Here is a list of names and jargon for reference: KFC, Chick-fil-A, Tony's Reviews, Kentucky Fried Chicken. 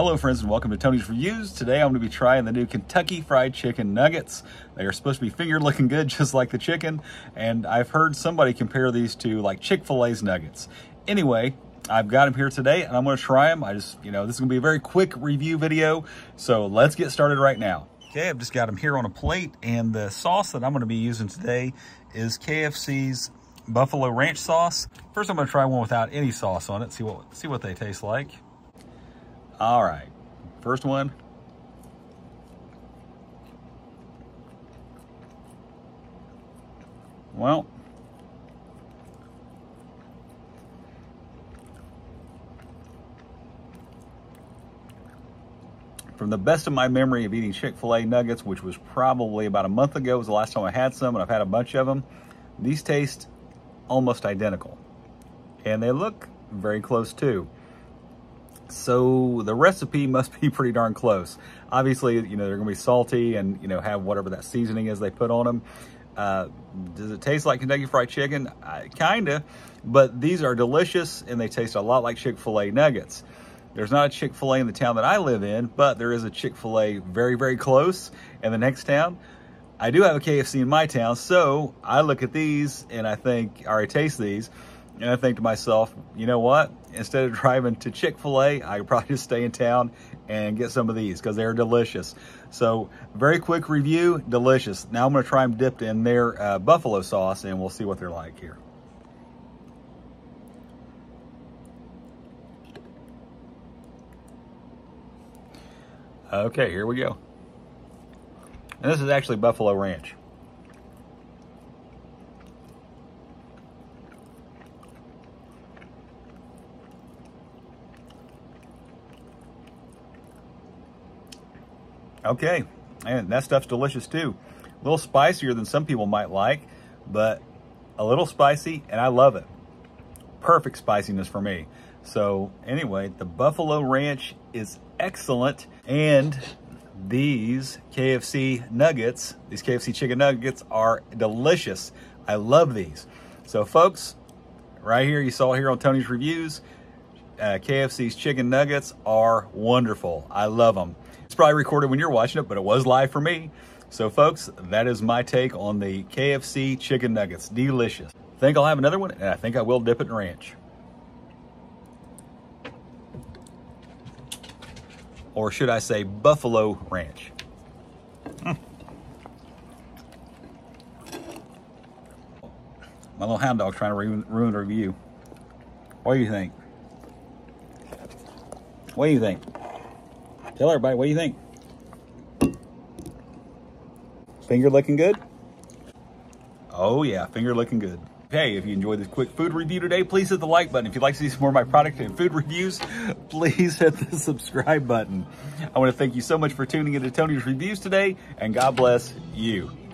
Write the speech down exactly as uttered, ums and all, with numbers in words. Hello friends and welcome to Tony's Reviews. Today I'm going to be trying the new Kentucky Fried Chicken nuggets. They are supposed to be fingered looking good just like the chicken, and I've heard somebody compare these to like Chick-fil-A's nuggets. Anyway, I've got them here today and I'm going to try them. I just, you know, this is going to be a very quick review video, so let's get started right now. Okay, I've just got them here on a plate, and the sauce that I'm going to be using today is K F C's Buffalo Ranch sauce. First I'm going to try one without any sauce on it, see what, see what they taste like. All right, first one. Well, from the best of my memory of eating Chick-fil-A nuggets, which was probably about a month ago, was the last time I had some, and I've had a bunch of them, these taste almost identical. And they look very close too. So the recipe must be pretty darn close. Obviously, you know, they're gonna be salty and, you know, have whatever that seasoning is they put on them. Uh, does it taste like Kentucky Fried Chicken? I, kinda, but these are delicious and they taste a lot like Chick-fil-A nuggets. There's not a Chick-fil-A in the town that I live in, but there is a Chick-fil-A very, very close in the next town. I do have a K F C in my town, so I look at these and I think, all right, taste these. And I think to myself, you know what? Instead of driving to Chick-fil-A, I could probably just stay in town and get some of these because they're delicious. So very quick review, delicious. Now I'm gonna try them dipped in their uh, buffalo sauce and we'll see what they're like here. Okay, here we go. And this is actually Buffalo Ranch. Okay, and that stuff's delicious too. A little spicier than some people might like, but a little spicy, and I love it. Perfect spiciness for me. So anyway, the Buffalo Ranch is excellent, and these K F C nuggets, these K F C chicken nuggets are delicious. I love these. So folks, right here, you saw here on Tony's Reviews, Uh, K F C's chicken nuggets are wonderful. I love them. It's probably recorded when you're watching it, but it was live for me. So folks, that is my take on the K F C chicken nuggets. Delicious. Think I'll have another one, and I think I will dip it in ranch. Or should I say Buffalo Ranch. Mm. My little hound dog trying to ruin, ruin the review. What do you think? What do you think? Tell everybody, what do you think? Finger looking good? Oh yeah, finger looking good. Hey, if you enjoyed this quick food review today, please hit the like button. If you'd like to see some more of my product and food reviews, please hit the subscribe button. I want to thank you so much for tuning into Tony's Reviews today, and God bless you.